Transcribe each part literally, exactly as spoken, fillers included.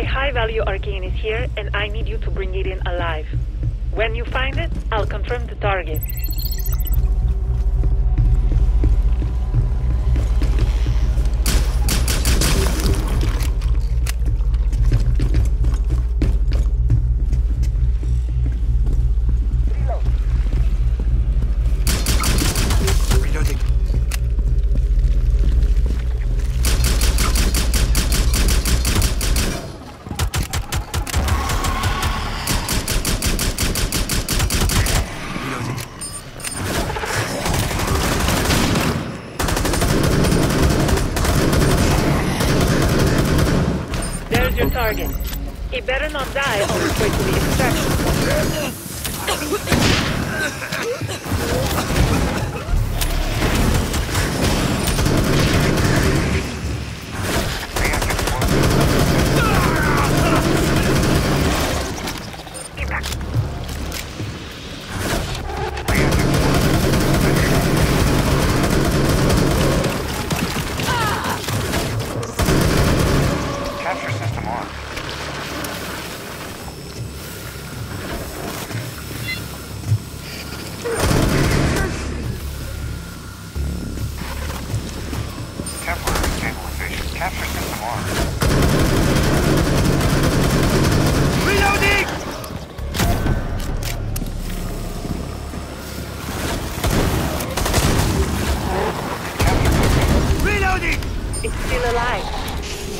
A high-value Arcane is here, and I need you to bring it in alive. When you find it, I'll confirm the target. Target. It better not die on its way to the extraction alive.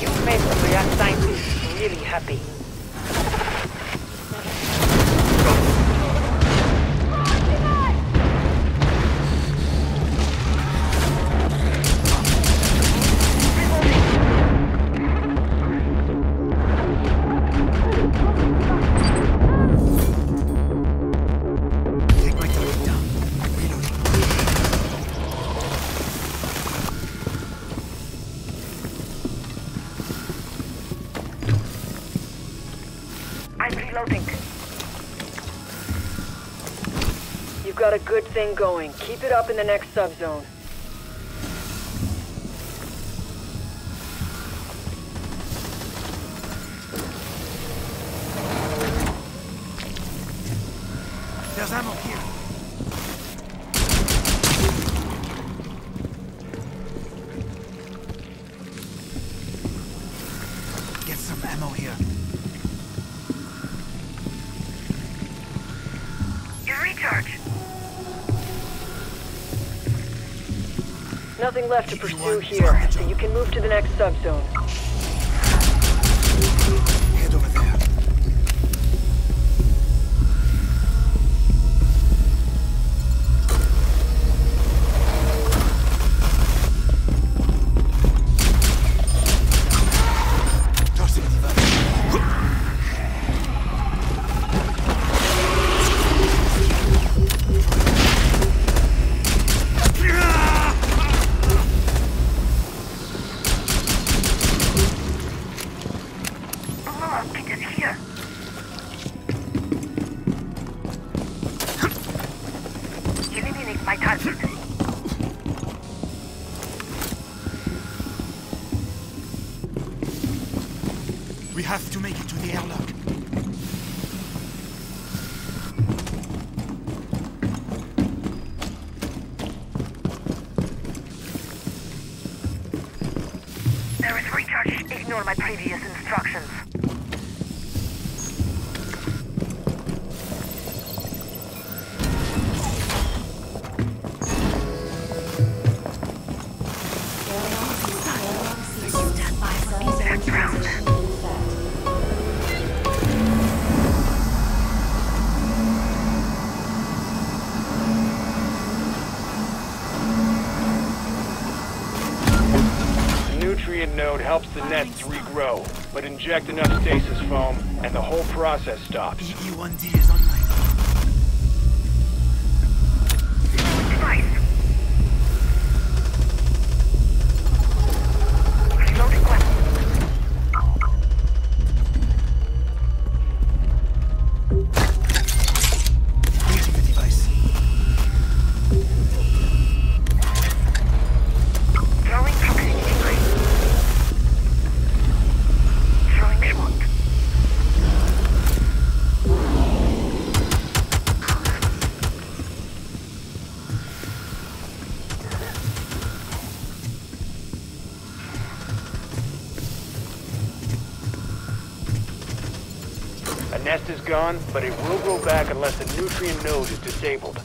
You made the react scientists really happy. You've got a good thing going. Keep it up in the next subzone. There's ammo here. Get some ammo here. Recharge. Nothing left to pursue here, so you can move to the next subzone. Head over there. My target. We have to make it to the airlock. There is recharge. Ignore my previous instructions. Nutrient node helps the nest regrow, but inject enough stasis foam and the whole process stops. E U one D is online. Come on. The nest is gone, but it will grow back unless the nutrient node is disabled.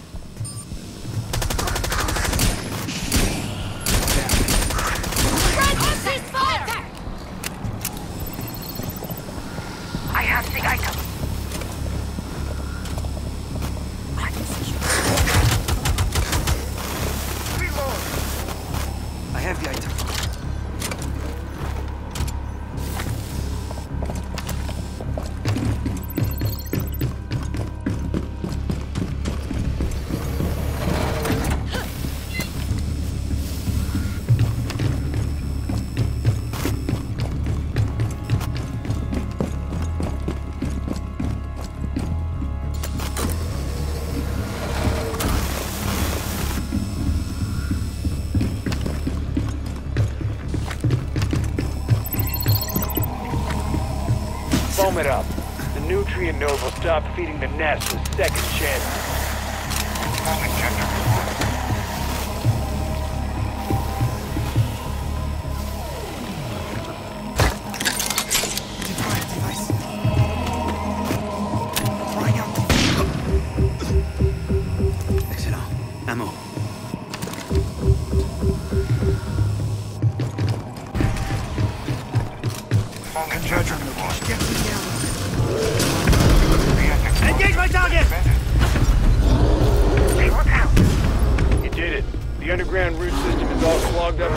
Foam it up. The nutrient node will stop feeding the nest with second chances. Excellent. Ammo. Engage my target! You did it. The underground root system is all clogged up.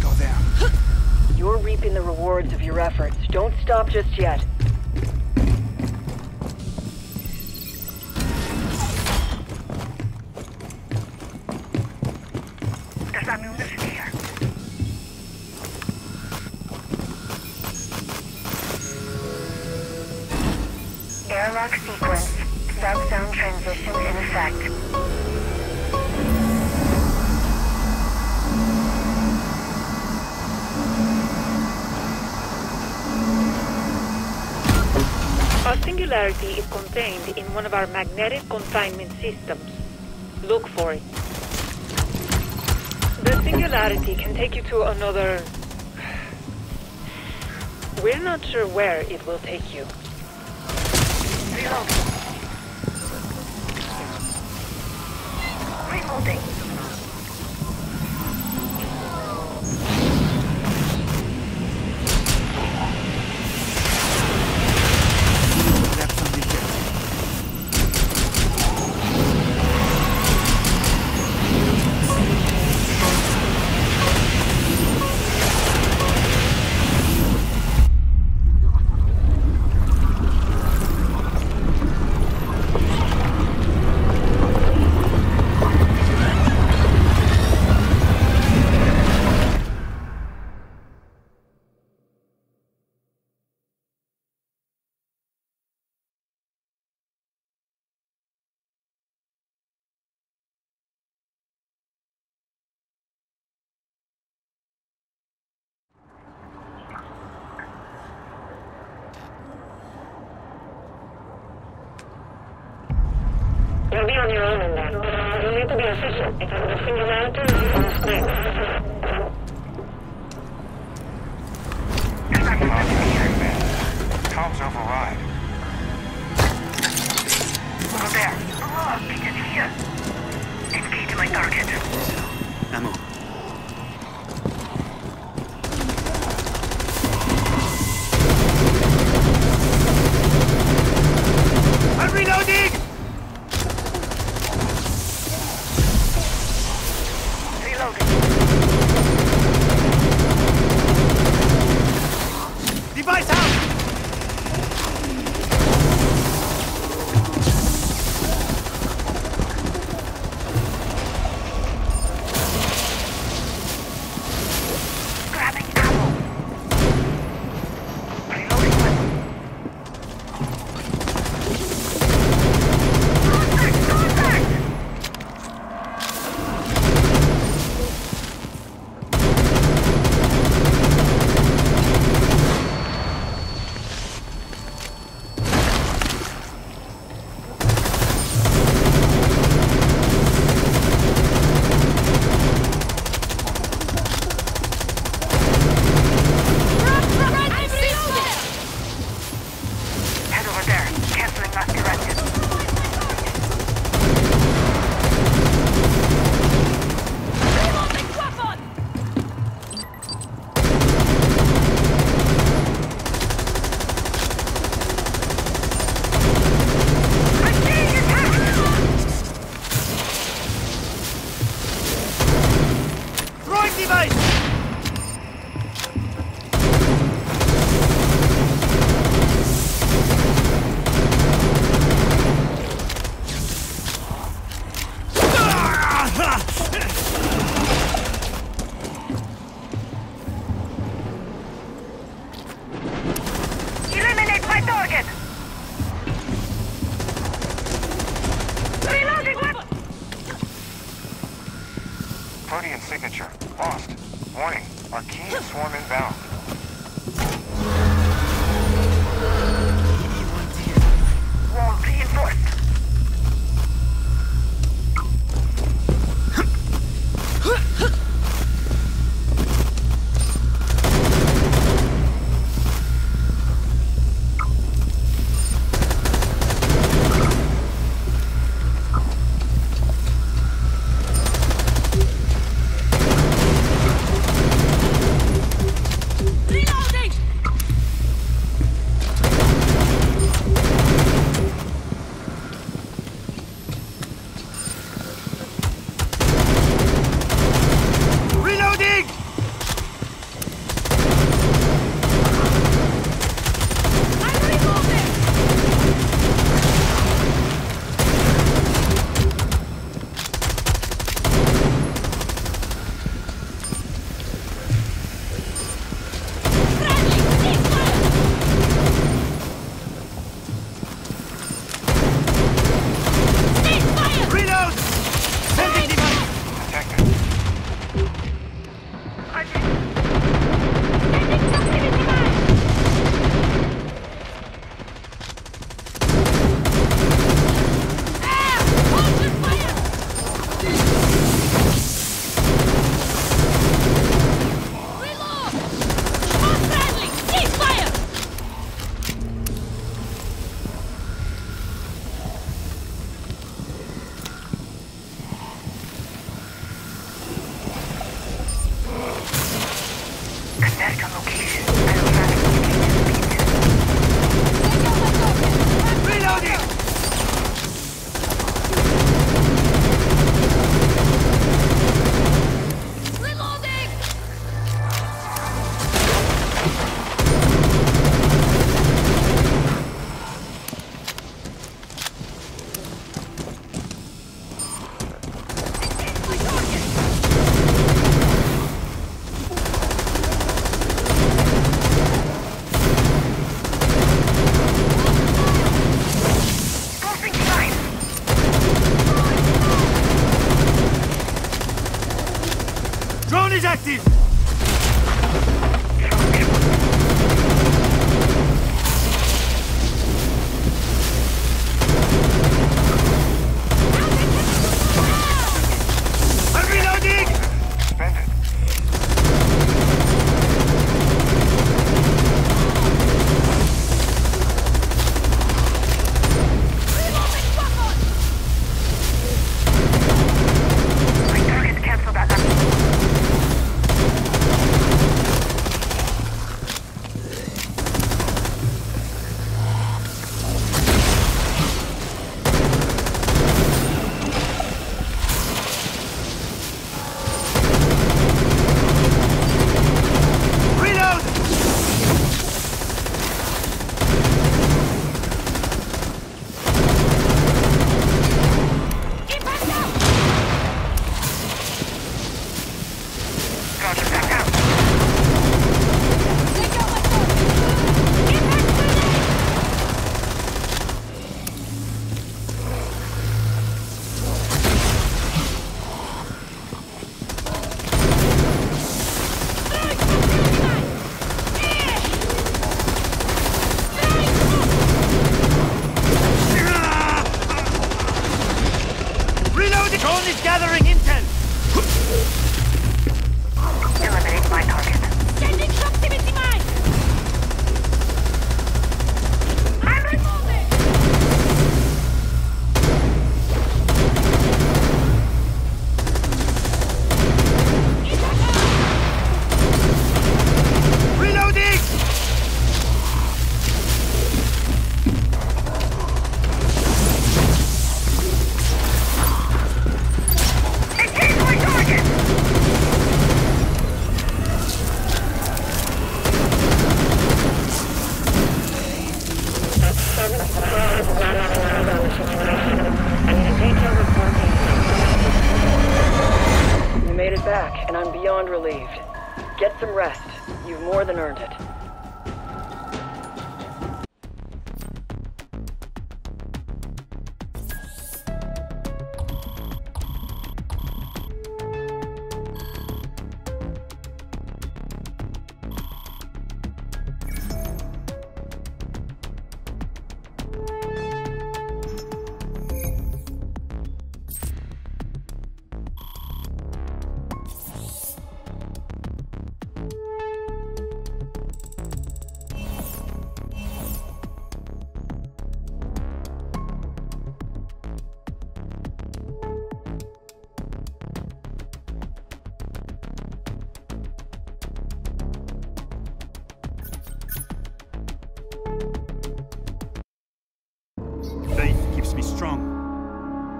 Go there. You're reaping the rewards of your efforts. Don't stop just yet. Airlock sequence. South zone transition in effect. Our singularity is contained in one of our magnetic confinement systems. Look for it. The singularity can take you to another... We're not sure where it will take you. Reloading. You'll be on your own in that. You need to be efficient because the singularity is on strength. It's not hard to hear, man. Tom's override. Over there. Oh, it's here. Engage my target. Ammo. I'm reloading! Device out! Grabbing ammo! Reloading one! Contact! Contact! Dispatcher, lost. Warning, Arcane swarm inbound. E D one's here. Wall reinforced.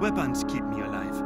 Weapons keep me alive.